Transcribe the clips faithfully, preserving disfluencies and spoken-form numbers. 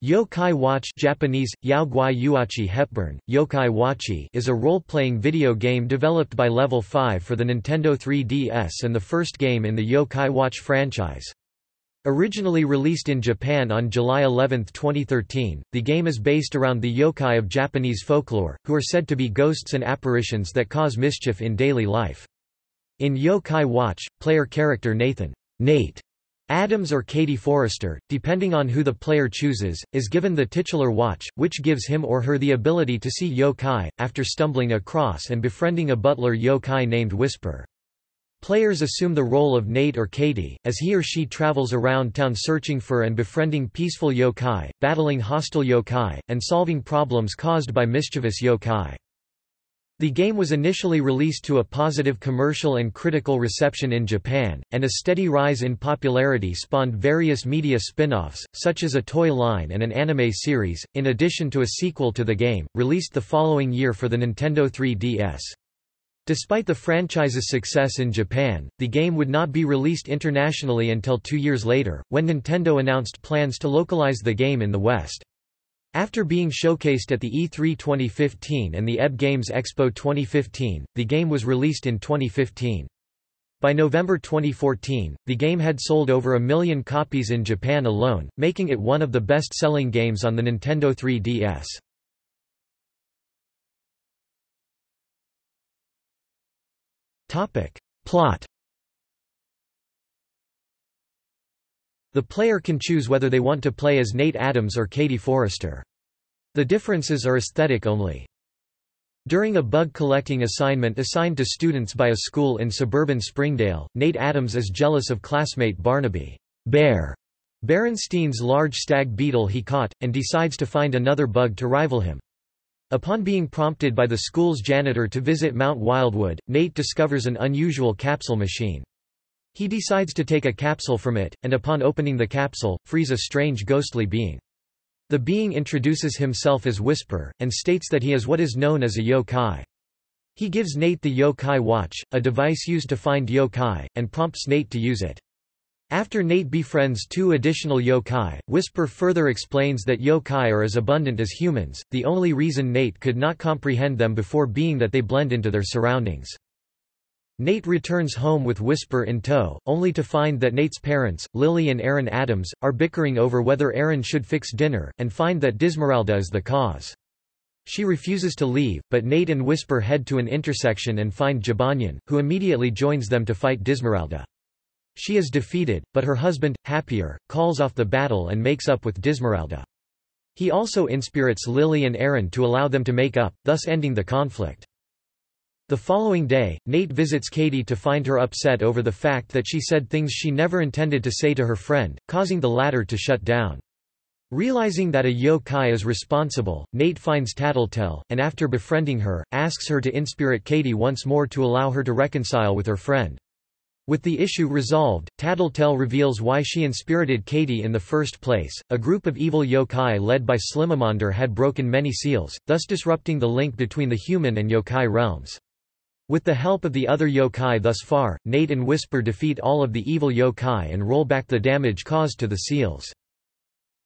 Yo-kai Watch (Japanese: Yaogwai Yuachi Hepburn, Yo-kai Wachi) is a role-playing video game developed by Level five for the Nintendo three D S and the first game in the Yo-kai Watch franchise. Originally released in Japan on July eleventh twenty thirteen, the game is based around the yokai of Japanese folklore, who are said to be ghosts and apparitions that cause mischief in daily life. In Yo-kai Watch, player character Nathan Nate Adams or Katie Forrester, depending on who the player chooses, is given the titular watch, which gives him or her the ability to see yokai, after stumbling across and befriending a butler yokai named Whisper. Players assume the role of Nate or Katie, as he or she travels around town searching for and befriending peaceful yokai, battling hostile yokai, and solving problems caused by mischievous yokai. The game was initially released to a positive commercial and critical reception in Japan, and a steady rise in popularity spawned various media spin-offs, such as a toy line and an anime series, in addition to a sequel to the game, released the following year for the Nintendo three D S. Despite the franchise's success in Japan, the game would not be released internationally until two years later, when Nintendo announced plans to localize the game in the West. After being showcased at the E three twenty fifteen and the E B Games Expo twenty fifteen, the game was released in twenty fifteen. By November twenty fourteen, the game had sold over a million copies in Japan alone, making it one of the best-selling games on the Nintendo three D S. Topic: Plot. The player can choose whether they want to play as Nate Adams or Katie Forrester. The differences are aesthetic only. During a bug-collecting assignment assigned to students by a school in suburban Springdale, Nate Adams is jealous of classmate Barnaby Bear Berenstein's large stag beetle he caught, and decides to find another bug to rival him. Upon being prompted by the school's janitor to visit Mount Wildwood, Nate discovers an unusual capsule machine. He decides to take a capsule from it, and upon opening the capsule, frees a strange ghostly being. The being introduces himself as Whisper, and states that he is what is known as a yokai. He gives Nate the Yo-kai Watch, a device used to find yokai, and prompts Nate to use it. After Nate befriends two additional yokai, Whisper further explains that yokai are as abundant as humans, the only reason Nate could not comprehend them before being that they blend into their surroundings. Nate returns home with Whisper in tow, only to find that Nate's parents, Lily and Aaron Adams, are bickering over whether Aaron should fix dinner, and find that Dismeralda is the cause. She refuses to leave, but Nate and Whisper head to an intersection and find Jibanyan, who immediately joins them to fight Dismeralda. She is defeated, but her husband, Happier, calls off the battle and makes up with Dismeralda. He also inspirates Lily and Aaron to allow them to make up, thus ending the conflict. The following day, Nate visits Katie to find her upset over the fact that she said things she never intended to say to her friend, causing the latter to shut down. Realizing that a yokai is responsible, Nate finds Tattletail, and after befriending her, asks her to inspirate Katie once more to allow her to reconcile with her friend. With the issue resolved, Tattletail reveals why she inspirited Katie in the first place. A group of evil yokai led by Slimamander had broken many seals, thus disrupting the link between the human and yokai realms. With the help of the other yokai thus far, Nate and Whisper defeat all of the evil yokai and roll back the damage caused to the seals.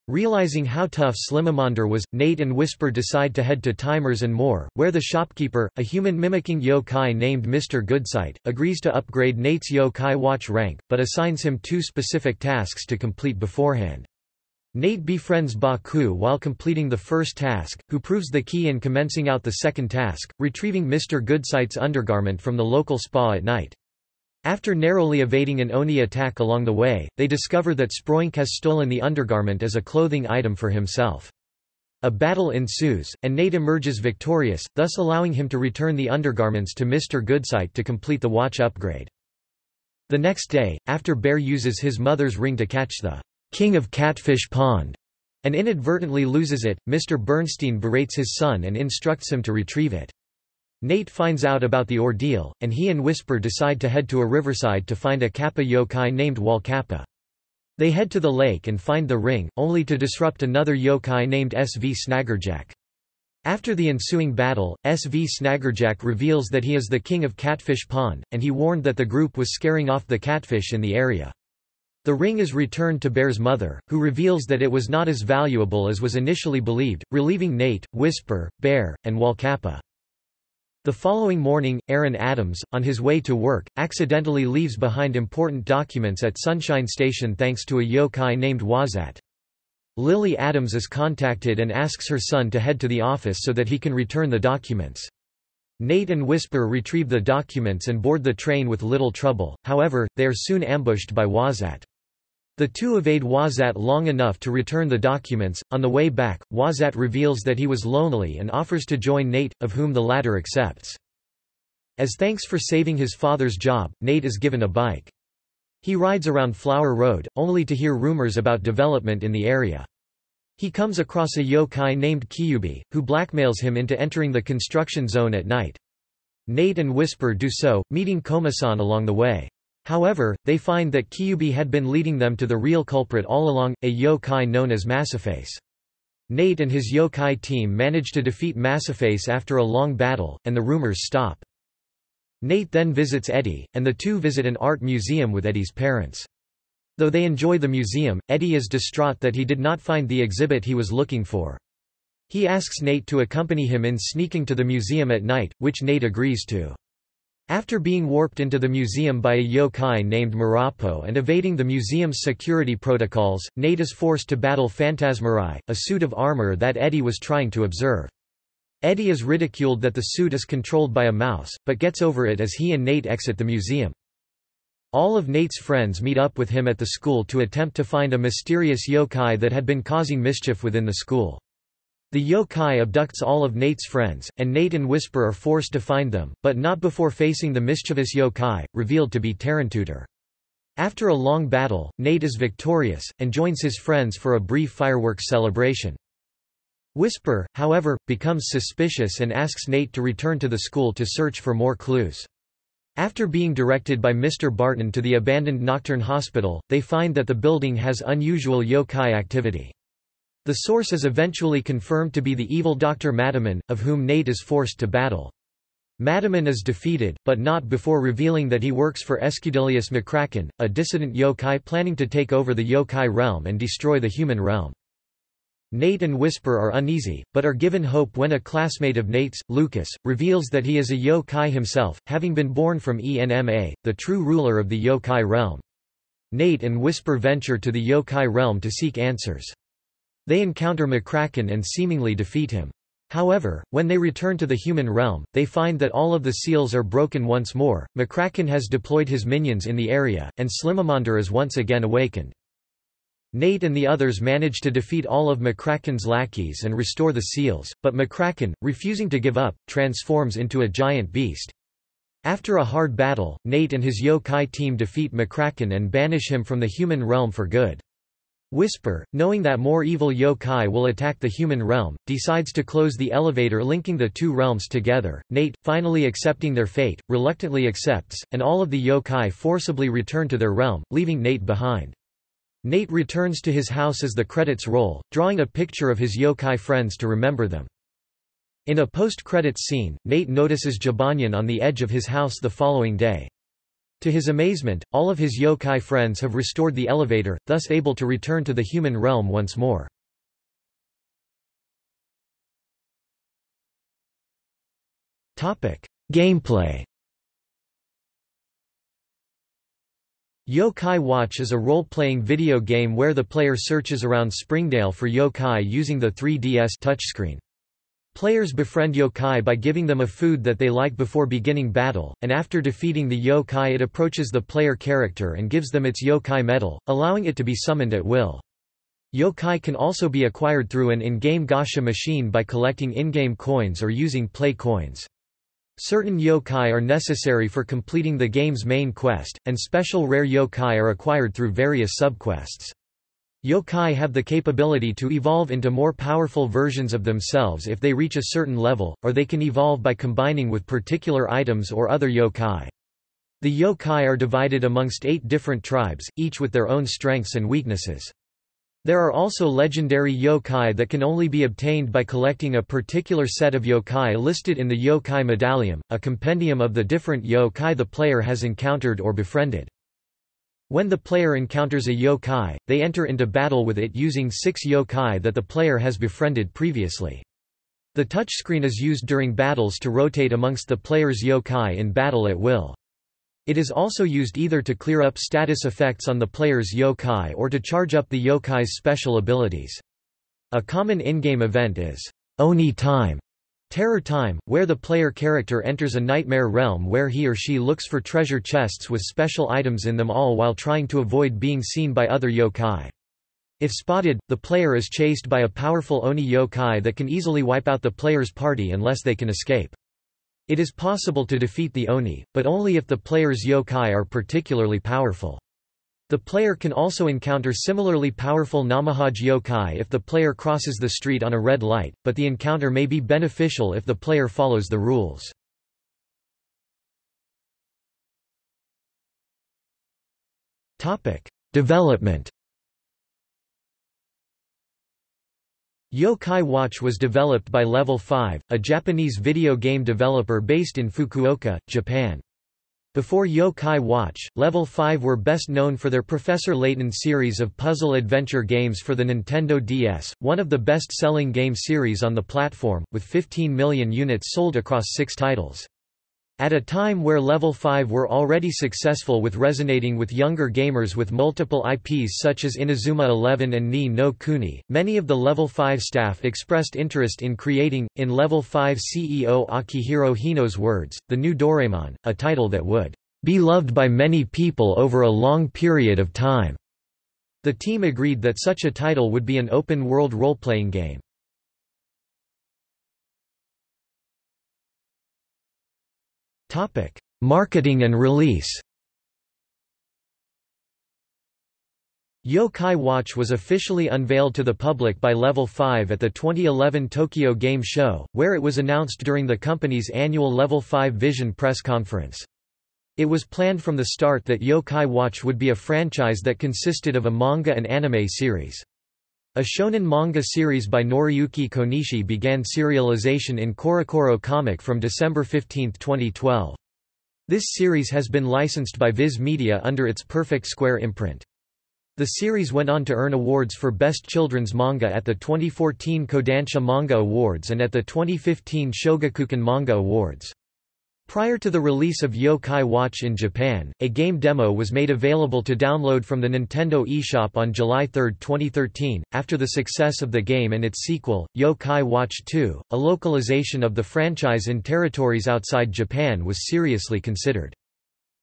Realizing how tough Slimamander was, Nate and Whisper decide to head to Timers and More, where the shopkeeper, a human-mimicking yokai named Mister Goodsight, agrees to upgrade Nate's Yo-kai Watch rank, but assigns him two specific tasks to complete beforehand. Nate befriends Baku while completing the first task, who proves the key in commencing out the second task, retrieving Mister Goodsight's undergarment from the local spa at night. After narrowly evading an Oni attack along the way, they discover that Sproink has stolen the undergarment as a clothing item for himself. A battle ensues, and Nate emerges victorious, thus allowing him to return the undergarments to Mister Goodsight to complete the watch upgrade. The next day, after Bear uses his mother's ring to catch the King of Catfish Pond, and inadvertently loses it, Mister Bernstein berates his son and instructs him to retrieve it. Nate finds out about the ordeal, and he and Whisper decide to head to a riverside to find a kappa yokai named Walcappa. They head to the lake and find the ring, only to disrupt another yokai named S V Snaggerjack. After the ensuing battle, S V Snaggerjack reveals that he is the king of Catfish Pond, and he warned that the group was scaring off the catfish in the area. The ring is returned to Bear's mother, who reveals that it was not as valuable as was initially believed, relieving Nate, Whisper, Bear, and Walcappa. The following morning, Aaron Adams, on his way to work, accidentally leaves behind important documents at Sunshine Station thanks to a yokai named Wazat. Lily Adams is contacted and asks her son to head to the office so that he can return the documents. Nate and Whisper retrieve the documents and board the train with little trouble, however, they are soon ambushed by Wazat. The two evade Wazat long enough to return the documents. On the way back, Wazat reveals that he was lonely and offers to join Nate, of whom the latter accepts. As thanks for saving his father's job, Nate is given a bike. He rides around Flower Road, only to hear rumors about development in the area. He comes across a yokai named Kiyubi, who blackmails him into entering the construction zone at night. Nate and Whisper do so, meeting Komasan along the way. However, they find that Kiyubi had been leading them to the real culprit all along, a yokai known as Massiface. Nate and his yokai team manage to defeat Massiface after a long battle, and the rumors stop. Nate then visits Eddie, and the two visit an art museum with Eddie's parents. Though they enjoy the museum, Eddie is distraught that he did not find the exhibit he was looking for. He asks Nate to accompany him in sneaking to the museum at night, which Nate agrees to. After being warped into the museum by a yokai named Murapo and evading the museum's security protocols, Nate is forced to battle Phantasmarai, a suit of armor that Eddie was trying to observe. Eddie is ridiculed that the suit is controlled by a mouse, but gets over it as he and Nate exit the museum. All of Nate's friends meet up with him at the school to attempt to find a mysterious yokai that had been causing mischief within the school. The yokai abducts all of Nate's friends, and Nate and Whisper are forced to find them, but not before facing the mischievous yokai, revealed to be Tarantutor. After a long battle, Nate is victorious, and joins his friends for a brief fireworks celebration. Whisper, however, becomes suspicious and asks Nate to return to the school to search for more clues. After being directed by Mister Barton to the abandoned Nocturne Hospital, they find that the building has unusual yokai activity. The source is eventually confirmed to be the evil Doctor Madaman, of whom Nate is forced to battle. Madaman is defeated, but not before revealing that he works for Escudilius McCracken, a dissident yokai planning to take over the yokai realm and destroy the human realm. Nate and Whisper are uneasy, but are given hope when a classmate of Nate's, Lucas, reveals that he is a yokai himself, having been born from Enma, the true ruler of the yokai realm. Nate and Whisper venture to the yokai realm to seek answers. They encounter McCracken and seemingly defeat him. However, when they return to the human realm, they find that all of the seals are broken once more, McCracken has deployed his minions in the area, and Slimamander is once again awakened. Nate and the others manage to defeat all of McCracken's lackeys and restore the seals, but McCracken, refusing to give up, transforms into a giant beast. After a hard battle, Nate and his yokai team defeat McCracken and banish him from the human realm for good. Whisper, knowing that more evil yokai will attack the human realm, decides to close the elevator linking the two realms together. Nate, finally accepting their fate, reluctantly accepts, and all of the yokai forcibly return to their realm, leaving Nate behind. Nate returns to his house as the credits roll, drawing a picture of his yokai friends to remember them. In a post-credits scene, Nate notices Jibanyan on the edge of his house the following day. To his amazement, all of his yokai friends have restored the elevator, thus able to return to the human realm once more. Gameplay. Yo-kai Watch is a role-playing video game where the player searches around Springdale for yokai using the three D S touchscreen. Players befriend yokai by giving them a food that they like before beginning battle, and after defeating the yokai it approaches the player character and gives them its yokai medal, allowing it to be summoned at will. Yokai can also be acquired through an in-game gacha machine by collecting in-game coins or using play coins. Certain yokai are necessary for completing the game's main quest, and special rare yokai are acquired through various subquests. Yokai have the capability to evolve into more powerful versions of themselves if they reach a certain level, or they can evolve by combining with particular items or other yokai. The yokai are divided amongst eight different tribes, each with their own strengths and weaknesses. There are also legendary yokai that can only be obtained by collecting a particular set of yokai listed in the Yokai Medallion, a compendium of the different yokai the player has encountered or befriended. When the player encounters a yokai, they enter into battle with it using six yokai that the player has befriended previously. The touchscreen is used during battles to rotate amongst the player's yokai in battle at will. It is also used either to clear up status effects on the player's yokai or to charge up the yokai's special abilities. A common in-game event is Oni Time, Terror Time, where the player character enters a nightmare realm where he or she looks for treasure chests with special items in them, all while trying to avoid being seen by other yokai. If spotted, the player is chased by a powerful Oni yokai that can easily wipe out the player's party unless they can escape. It is possible to defeat the Oni, but only if the player's yokai are particularly powerful. The player can also encounter similarly powerful Namahage yokai if the player crosses the street on a red light, but the encounter may be beneficial if the player follows the rules. Development. Yo-kai Watch was developed by Level five, a Japanese video game developer based in Fukuoka, Japan. Before Yo-kai Watch, Level five were best known for their Professor Layton series of puzzle adventure games for the Nintendo D S, one of the best-selling game series on the platform, with fifteen million units sold across six titles. At a time where Level five were already successful with resonating with younger gamers with multiple I Ps such as Inazuma eleven and Ni no Kuni, many of the Level five staff expressed interest in creating, in Level five C E O Akihiro Hino's words, the new Doraemon, a title that would be loved by many people over a long period of time. The team agreed that such a title would be an open-world role-playing game. Marketing and release. Yo-kai Watch was officially unveiled to the public by Level five at the twenty eleven Tokyo Game Show, where it was announced during the company's annual Level five Vision press conference. It was planned from the start that Yo-kai Watch would be a franchise that consisted of a manga and anime series. A shonen manga series by Noriyuki Konishi began serialization in Korokoro Comic from December fifteenth twenty twelve. This series has been licensed by Viz Media under its Perfect Square imprint. The series went on to earn awards for Best Children's Manga at the twenty fourteen Kodansha Manga Awards and at the twenty fifteen Shogakukan Manga Awards. Prior to the release of Yo-kai Watch in Japan, a game demo was made available to download from the Nintendo eShop on July third twenty thirteen. After the success of the game and its sequel, Yo-kai Watch two, a localization of the franchise in territories outside Japan was seriously considered.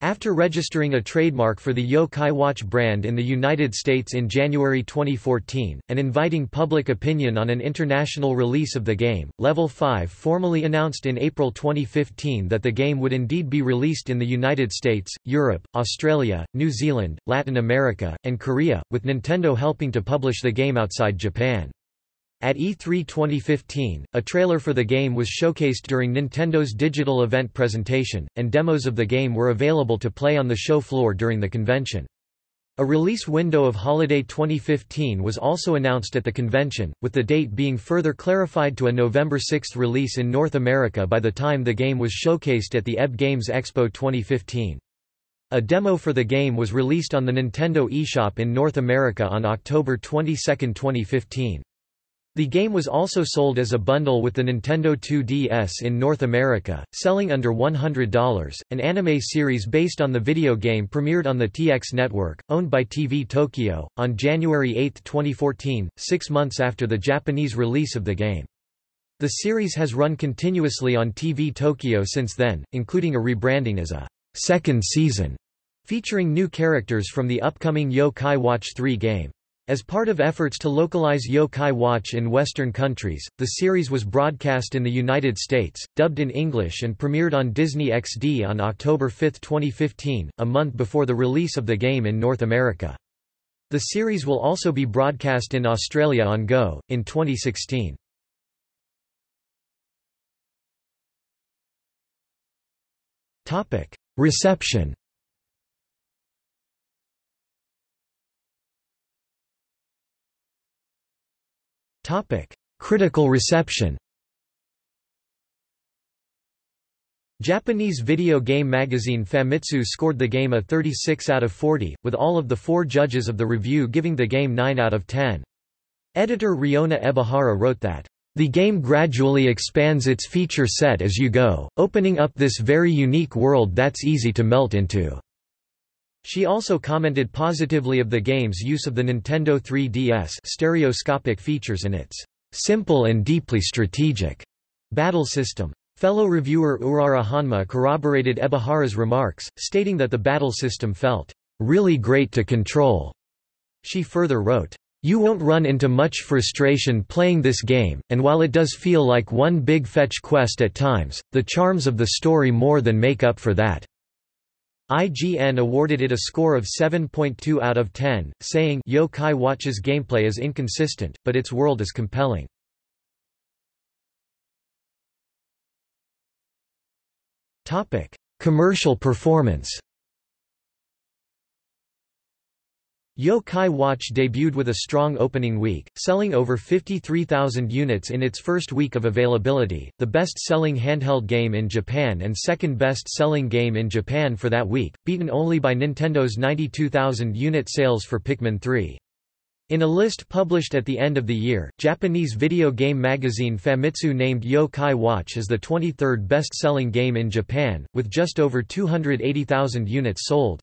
After registering a trademark for the Yo-kai Watch brand in the United States in January twenty fourteen, and inviting public opinion on an international release of the game, Level five formally announced in April twenty fifteen that the game would indeed be released in the United States, Europe, Australia, New Zealand, Latin America, and Korea, with Nintendo helping to publish the game outside Japan. At E three twenty fifteen, a trailer for the game was showcased during Nintendo's digital event presentation, and demos of the game were available to play on the show floor during the convention. A release window of holiday twenty fifteen was also announced at the convention, with the date being further clarified to a November sixth release in North America by the time the game was showcased at the E B Games Expo twenty fifteen. A demo for the game was released on the Nintendo eShop in North America on October twenty-second twenty fifteen. The game was also sold as a bundle with the Nintendo two D S in North America, selling under one hundred dollars. An anime series based on the video game premiered on the T X network, owned by T V Tokyo, on January eighth twenty fourteen, six months after the Japanese release of the game. The series has run continuously on T V Tokyo since then, including a rebranding as a second season, featuring new characters from the upcoming Yo-kai Watch three game. As part of efforts to localize Yo-kai Watch in Western countries, the series was broadcast in the United States, dubbed in English and premiered on Disney X D on October fifth twenty fifteen, a month before the release of the game in North America. The series will also be broadcast in Australia on Go! In twenty sixteen. Reception. Critical reception. Japanese video game magazine Famitsu scored the game a thirty-six out of forty, with all of the four judges of the review giving the game nine out of ten. Editor Riona Ebihara wrote that, "The game gradually expands its feature set as you go, opening up this very unique world that's easy to melt into." She also commented positively of the game's use of the Nintendo three D S stereoscopic features in its "simple and deeply strategic" battle system. Fellow reviewer Urara Hanma corroborated Ebihara's remarks, stating that the battle system felt really great to control. She further wrote, "You won't run into much frustration playing this game, and while it does feel like one big fetch quest at times, the charms of the story more than make up for that." I G N awarded it a score of seven point two out of ten, saying, "Yo-kai Watch's gameplay is inconsistent, but its world is compelling." Topic: Commercial performance. Yo-kai Watch debuted with a strong opening week, selling over fifty-three thousand units in its first week of availability, the best-selling handheld game in Japan and second best-selling game in Japan for that week, beaten only by Nintendo's ninety-two thousand unit sales for Pikmin three. In a list published at the end of the year, Japanese video game magazine Famitsu named Yo-kai Watch as the twenty-third best-selling game in Japan, with just over two hundred eighty thousand units sold.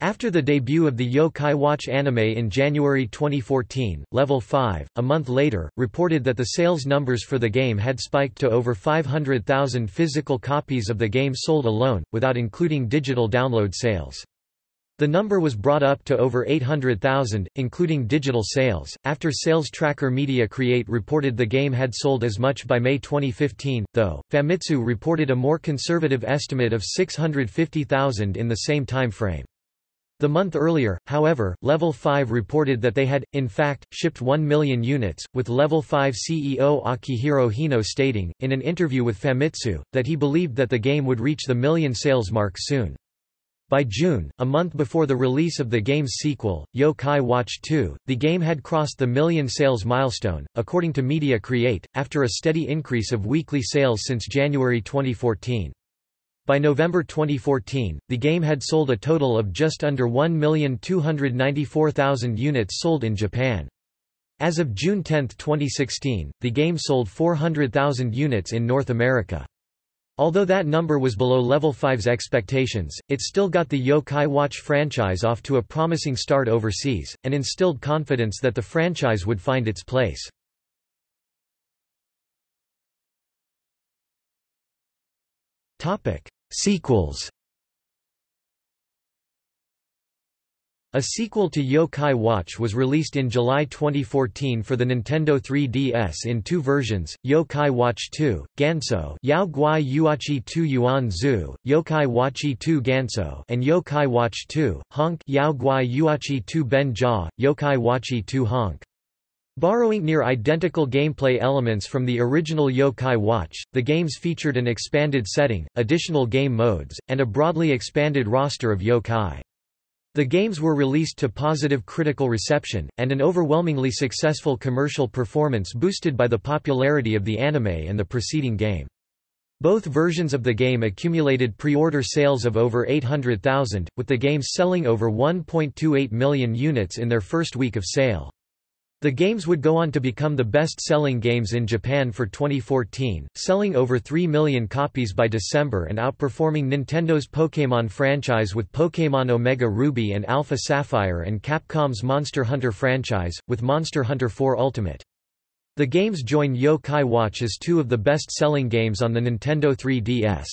After the debut of the Yo-kai Watch anime in January twenty fourteen, Level five, a month later, reported that the sales numbers for the game had spiked to over five hundred thousand physical copies of the game sold alone, without including digital download sales. The number was brought up to over eight hundred thousand, including digital sales, after sales tracker Media Create reported the game had sold as much by May twenty fifteen, though Famitsu reported a more conservative estimate of six hundred fifty thousand in the same time frame. The month earlier, however, Level five reported that they had, in fact, shipped one million units, with Level five C E O Akihiro Hino stating, in an interview with Famitsu, that he believed that the game would reach the million sales mark soon. By June, a month before the release of the game's sequel, Yo-kai Watch two, the game had crossed the million sales milestone, according to Media Create, after a steady increase of weekly sales since January twenty fourteen. By November twenty fourteen, the game had sold a total of just under one million two hundred ninety-four thousand units sold in Japan. As of June tenth twenty sixteen, the game sold four hundred thousand units in North America. Although that number was below Level five's expectations, it still got the Yo-kai Watch franchise off to a promising start overseas, and instilled confidence that the franchise would find its place. Sequels. A sequel to Yo-kai Watch was released in July twenty fourteen for the Nintendo three D S in two versions, Yo-kai Watch two, Ganso Yao-guai Yuachi two Yuanzu, Yo-kai Watchi two Ganso and Yo-kai Watch two, Honk Yao-guai Yuachi two Ben-ja, Yo-kai Watchi two Honk. Borrowing near-identical gameplay elements from the original Yo-kai Watch, the games featured an expanded setting, additional game modes, and a broadly expanded roster of Yo-kai. The games were released to positive critical reception, and an overwhelmingly successful commercial performance boosted by the popularity of the anime and the preceding game. Both versions of the game accumulated pre-order sales of over eight hundred thousand, with the games selling over one point two eight million units in their first week of sale. The games would go on to become the best-selling games in Japan for twenty fourteen, selling over three million copies by December and outperforming Nintendo's Pokémon franchise with Pokémon Omega Ruby and Alpha Sapphire and Capcom's Monster Hunter franchise, with Monster Hunter four Ultimate. The games join Yo-kai Watch as two of the best-selling games on the Nintendo three D S.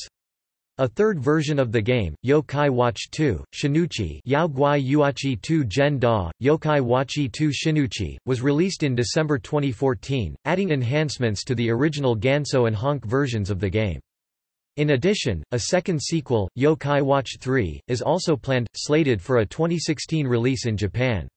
A third version of the game, Yo-kai Watch two, Shinuchi Yao-guai Yuachi two Gen-da, Yo-kai Watchi two Shinuchi, was released in December twenty fourteen, adding enhancements to the original Ganso and Honk versions of the game. In addition, a second sequel, Yo-kai Watch three, is also planned, slated for a twenty sixteen release in Japan.